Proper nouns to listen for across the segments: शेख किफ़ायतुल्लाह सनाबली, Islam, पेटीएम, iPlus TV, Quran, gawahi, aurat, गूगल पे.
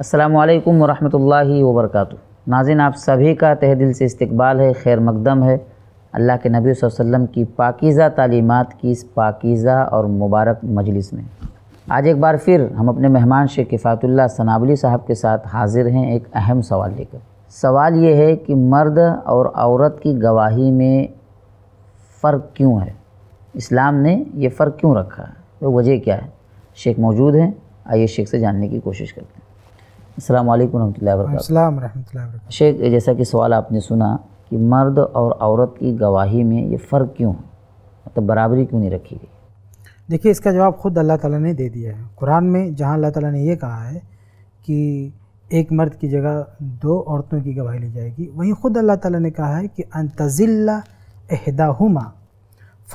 अस्सलामुअलैकुम वरहमतुल्लाहि वबरकातुहू। नाज़रीन, आप सभी का तहे दिल से इस्तकबाल है, खैर मकदम है। अल्लाह के नबी वसल्लम की पाकीज़ा तालीमात की इस पाकीज़ा और मुबारक मजलिस में आज एक बार फिर हम अपने मेहमान शेख किफ़ायतुल्लाह सनाबली साहब के साथ हाजिर हैं एक अहम सवाल लेकर। सवाल ये है कि मर्द और औरत की गवाही में फ़र्क क्यों है, इस्लाम ने ये फ़र्क क्यों रखा है, वो वजह क्या है। शेख मौजूद हैं, आइए शेख से जानने की कोशिश करते हैं। अस्सलामु अलैकुम रहमतुल्लाहि वबरकातुहू। शेख, जैसा कि सवाल आपने सुना कि मर्द और औरत की गवाही में ये फ़र्क क्यों है, मतलब बराबरी क्यों नहीं रखी गई। देखिए, इसका जवाब ख़ुद अल्लाह ताला ने दे दिया है कुरान में, जहां अल्लाह ताला ने ये कहा है कि एक मर्द की जगह दो औरतों की गवाही ली जाएगी। वहीं ख़ुद अल्लाह ताला ने कहा है कि अंतज़िल्ला एहदाहुमा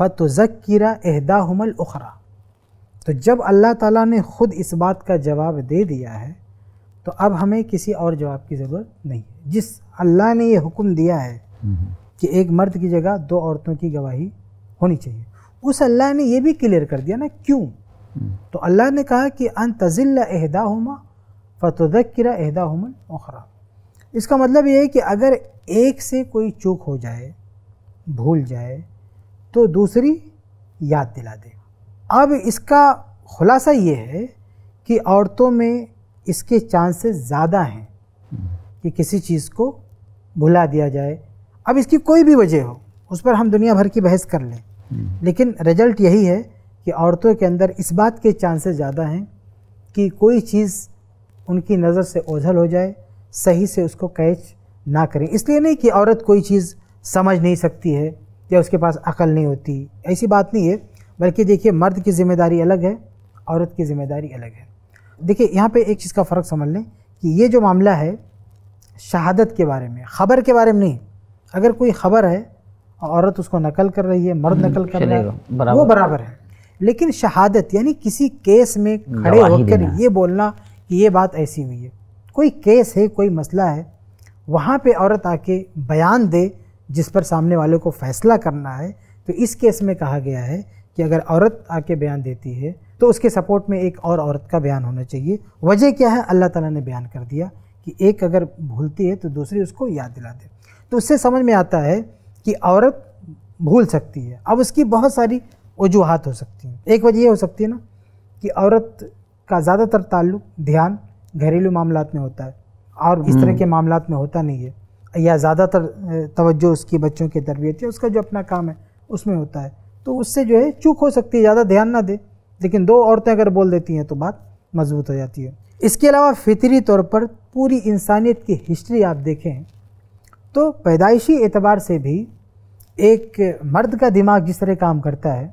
फतुज़क्किरा एहदाहुमल उखरा। तो जब अल्लाह ताला ने ख़ुद इस बात का जवाब दे दिया है तो अब हमें किसी और जवाब की ज़रूरत नहीं है। जिस अल्लाह ने ये हुक्म दिया है कि एक मर्द की जगह दो औरतों की गवाही होनी चाहिए, उस अल्लाह ने ये भी क्लियर कर दिया ना क्यों। तो अल्लाह ने कहा कि अंतज़िल्ला एहदाहुमा फतुज़क्किरा एहदाहुमल उखरा। इसका मतलब ये है कि अगर एक से कोई चूक हो जाए, भूल जाए, तो दूसरी याद दिला दे। अब इसका खुलासा ये है कि औरतों में इसके चांसेस ज़्यादा हैं कि किसी चीज़ को भुला दिया जाए। अब इसकी कोई भी वजह हो, उस पर हम दुनिया भर की बहस कर लें, लेकिन रिजल्ट यही है कि औरतों के अंदर इस बात के चांसेस ज़्यादा हैं कि कोई चीज़ उनकी नज़र से ओझल हो जाए, सही से उसको कैच ना करें। इसलिए नहीं कि औरत कोई चीज़ समझ नहीं सकती है या उसके पास अकल नहीं होती, ऐसी बात नहीं है। बल्कि देखिए, मर्द की ज़िम्मेदारी अलग है, औरत की ज़िम्मेदारी अलग है। देखिए, यहाँ पे एक चीज़ का फ़र्क समझ लें कि ये जो मामला है शहादत के बारे में, ख़बर के बारे में नहीं। अगर कोई ख़बर है, औरत उसको नकल कर रही है, मर्द नकल कर रहा है, वो बराबर है। लेकिन शहादत यानी किसी केस में खड़े होकर ये बोलना कि ये बात ऐसी हुई है, कोई केस है, कोई मसला है, वहाँ पर औरत आके बयान दे जिस पर सामने वाले को फ़ैसला करना है। तो इस केस में कहा गया है कि अगर औरत आके बयान देती है तो उसके सपोर्ट में एक और औरत का बयान होना चाहिए। वजह क्या है, अल्लाह ताला ने बयान कर दिया कि एक अगर भूलती है तो दूसरी उसको याद दिला दे। तो उससे समझ में आता है कि औरत भूल सकती है। अब उसकी बहुत सारी वजूहात हो सकती हैं। एक वजह ये हो सकती है ना कि औरत का ज़्यादातर ताल्लुक, ध्यान घरेलू मामलों में होता है और इस तरह के मामलों में होता नहीं है, या ज़्यादातर तवज्जो उसकी बच्चों की तरबियत या उसका जो अपना काम है उसमें होता है। तो उससे जो है चूक हो सकती है, ज़्यादा ध्यान ना दे। लेकिन दो औरतें अगर बोल देती हैं तो बात मजबूत हो जाती है। इसके अलावा फितरी तौर पर पूरी इंसानियत की हिस्ट्री आप देखें तो पैदाइशी एतबार से भी एक मर्द का दिमाग जिस तरह काम करता है,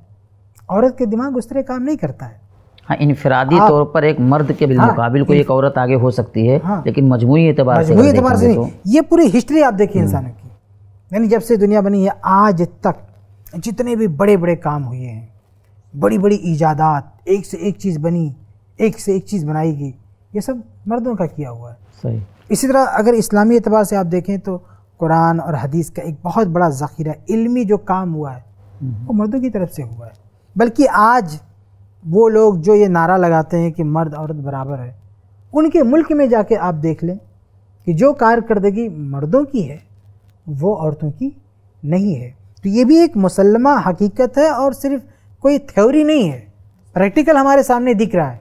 औरत के दिमाग उस तरह काम नहीं करता है। हाँ, इनफिरादी तौर पर एक मर्द के बिलमुकाबिल कोई एक औरत आगे हो सकती है। हाँ, लेकिन मजमूई एतबार से नहीं। ये पूरी हिस्ट्री आप देखिए इंसानों की, यानी जब से दुनिया बनी है आज तक जितने भी बड़े बड़े काम हुए हैं, बड़ी बड़ी ईजादात, एक से एक चीज़ बनी, एक से एक चीज़ बनाई गई, ये सब मर्दों का किया हुआ है। सही। इसी तरह अगर इस्लामी एतबार से आप देखें तो कुरान और हदीस का एक बहुत बड़ा ज़ख़ीरा इल्मी जो काम हुआ है वो मर्दों की तरफ से हुआ है। बल्कि आज वो लोग जो ये नारा लगाते हैं कि मर्द औरत बराबर है, उनके मुल्क में जाके आप देख लें कि जो कारकर्दगी मर्दों की है वो औरतों की नहीं है। तो ये भी एक मुसलमा हकीकत है और सिर्फ कोई थ्योरी नहीं है। प्रैक्टिकल हमारे सामने दिख रहा है,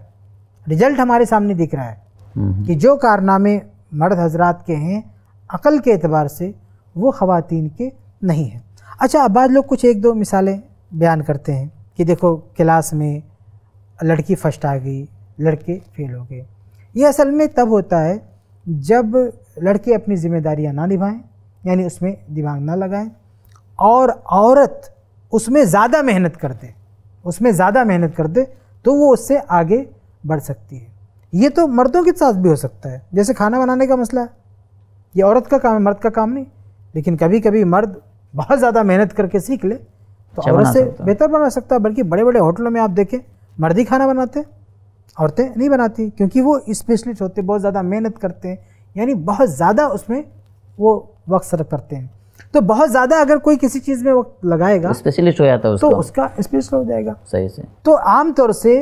रिजल्ट हमारे सामने दिख रहा है कि जो कारनामे मर्द हजरात के हैं अकल के एतबार से वो ख़वातीन के नहीं हैं। अच्छा, अब बाद लोग कुछ एक दो मिसालें बयान करते हैं कि देखो क्लास में लड़की फर्स्ट आ गई, लड़के फेल हो गए। ये असल में तब होता है जब लड़के अपनी ज़िम्मेदारियां ना निभाएं, यानी उसमें दिमाग ना लगाएं, और औरत उसमें ज़्यादा मेहनत कर दे, उसमें ज़्यादा मेहनत कर दे तो वो उससे आगे बढ़ सकती है। ये तो मर्दों के साथ भी हो सकता है, जैसे खाना बनाने का मसला है, ये औरत का काम है, मर्द का काम नहीं। लेकिन कभी कभी मर्द बहुत ज़्यादा मेहनत करके सीख ले तो औरत से बेहतर बना सकता है। बल्कि बड़े बड़े होटलों में आप देखें मर्द ही खाना बनाते, औरतें नहीं बनाती, क्योंकि वो स्पेशलिस्ट होते, बहुत ज़्यादा मेहनत करते हैं, यानी बहुत ज़्यादा उसमें वो वक्त सर्व करते हैं। तो बहुत ज़्यादा अगर कोई किसी चीज़ में वक्त लगाएगा, स्पेशलिस्ट हो जाता है, तो उसका स्पेशलिस्ट हो जाएगा। सही से। तो आम तौर से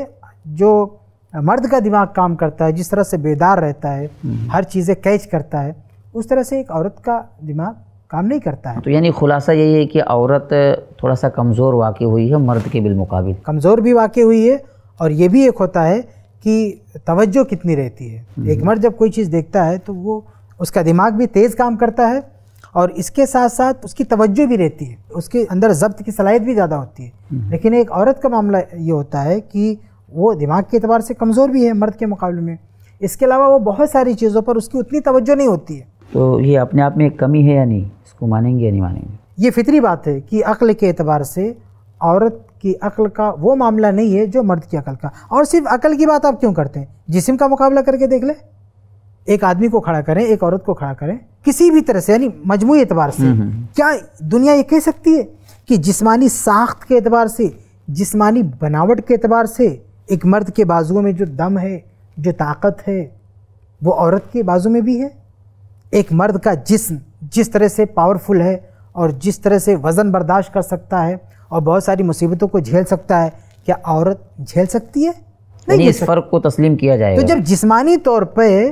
जो मर्द का दिमाग काम करता है, जिस तरह से बेदार रहता है, हर चीज़ें कैच करता है, उस तरह से एक औरत का दिमाग काम नहीं करता है। तो यानी खुलासा यही है कि औरत थोड़ा सा कमज़ोर वाक़ई हुई है मर्द के बिलमुकाबिल, कमज़ोर भी वाक़ई हुई है। और ये भी एक होता है कि तवज्जो कितनी रहती है। एक मर्द जब कोई चीज़ देखता है तो वो उसका दिमाग भी तेज़ काम करता है और इसके साथ साथ उसकी तवज्जो भी रहती है, उसके अंदर ज़ब्त की सलाहियत भी ज़्यादा होती है। लेकिन एक औरत का मामला ये होता है कि वो दिमाग के एतबार से कमज़ोर भी है मर्द के मुकाबले में, इसके अलावा वो बहुत सारी चीज़ों पर उसकी उतनी तवज्जो नहीं होती है। तो ये अपने आप में एक कमी है या नहीं, इसको मानेंगे या नहीं मानेंगे? ये फितरी बात है कि अक्ल के एतबार से औरत की अक्ल का वो मामला नहीं है जो मर्द की अक्ल का। और सिर्फ अक्ल की बात आप क्यों करते हैं? जिस्म का मुकाबला करके देख ले, एक आदमी को खड़ा करें, एक औरत को खड़ा करें, किसी भी तरह से, यानी मजमूई एतबार से क्या दुनिया ये कह सकती है कि जिस्मानी साख्त के एतबार से, जिस्मानी बनावट के एतबार से एक मर्द के बाजुओं में जो दम है, जो ताकत है, वो औरत के बाजू में भी है? एक मर्द का जिस्म जिस तरह से पावरफुल है और जिस तरह से वज़न बर्दाश्त कर सकता है और बहुत सारी मुसीबतों को झेल सकता है, क्या औरत झेल सकती है? नहीं। इस फ़र्क को तस्लीम किया जाए। तो जब जिस्मानी तौर पर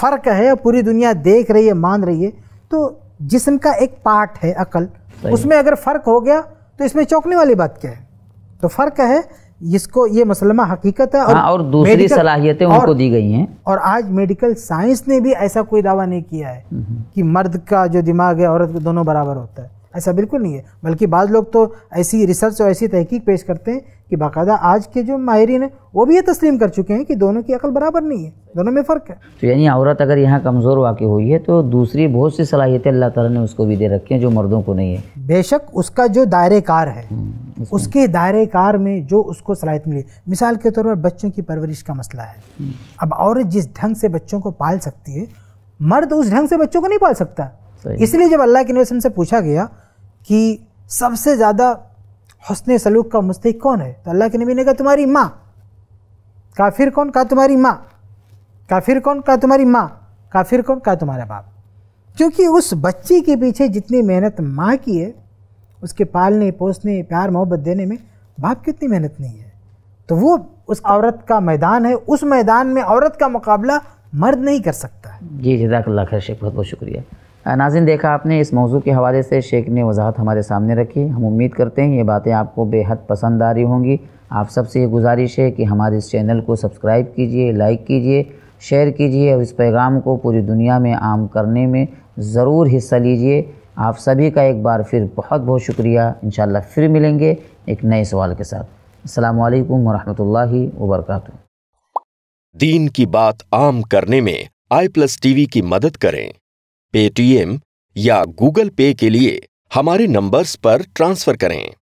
फ़र्क है और पूरी दुनिया देख रही है, मान रही है, तो जिस्म का एक पार्ट है अकल, उसमें अगर फ़र्क हो गया तो इसमें चौंकने वाली बात क्या है? तो फ़र्क है, इसको ये मसलमा हकीकत है। और हाँ, और दूसरी सलाहियतें उनको दी गई हैं। और आज मेडिकल साइंस ने भी ऐसा कोई दावा नहीं किया है कि मर्द का जो दिमाग है औरत का दोनों बराबर होता है, ऐसा बिल्कुल नहीं है। बल्कि बाद लोग तो ऐसी रिसर्च और ऐसी तहकीक पेश करते हैं कि बाकायदा आज के जो माहिरीन हैं वो भी ये तस्लीम कर चुके हैं कि दोनों की अकल बराबर नहीं है, दोनों में फ़र्क है। तो यानी औरत अगर यहाँ कमज़ोर वाक़ई हुई है तो दूसरी बहुत सी सलाहियतें अल्लाह ताला ने उसको भी दे रखी हैं जो मर्दों को नहीं है। बेशक उसका जो दायरे कार है, उसके दायरे कार में जो उसको सलाहियत मिली, मिसाल के तौर पर बच्चों की परवरिश का मसला है। अब औरत जिस ढंग से बच्चों को पाल सकती है, मर्द उस ढंग से बच्चों को नहीं पाल सकता। इसलिए जब अल्लाह के नबी से पूछा गया कि सबसे ज़्यादा हुस्न सलूक का मुस्तहिक़ कौन है, तो अल्लाह के नबी ने कहा तुम्हारी माँ। काफिर कौन? कहा तुम्हारी माँ। काफिर कौन? कहा तुम्हारी माँ। काफिर कौन? कहा तुम्हारा बाप। क्योंकि उस बच्चे के पीछे जितनी मेहनत माँ की है, उसके पालने पोसने, प्यार मोहब्बत देने में बाप की उतनी मेहनत नहीं है। तो वो उस औरत का मैदान है, उस मैदान में औरत का मुकाबला मर्द नहीं कर सकता है। जी जज़ाकल्लाह खैर शेख, बहुत बहुत शुक्रिया। नाज़रीन, देखा आपने इस मौजू के हवाले से शेख ने वजाहत हमारे सामने रखी। हम उम्मीद करते हैं ये बातें आपको बेहद पसंद आ रही होंगी। आप सबसे ये गुजारिश है कि हमारे इस चैनल को सब्सक्राइब कीजिए, लाइक कीजिए, शेयर कीजिए और इस पैगाम को पूरी दुनिया में आम करने में ज़रूर हिस्सा लीजिए। आप सभी का एक बार फिर बहुत बहुत शुक्रिया। इंशाअल्लाह फिर मिलेंगे एक नए सवाल के साथ। अस्सलामुअलैकुम वरहमतुल्लाहि वबरकातुहू। दीन की बात आम करने में iPlus TV की मदद करें। पेटीएम या गूगल पे के लिए हमारे नंबर्स पर ट्रांसफ़र करें।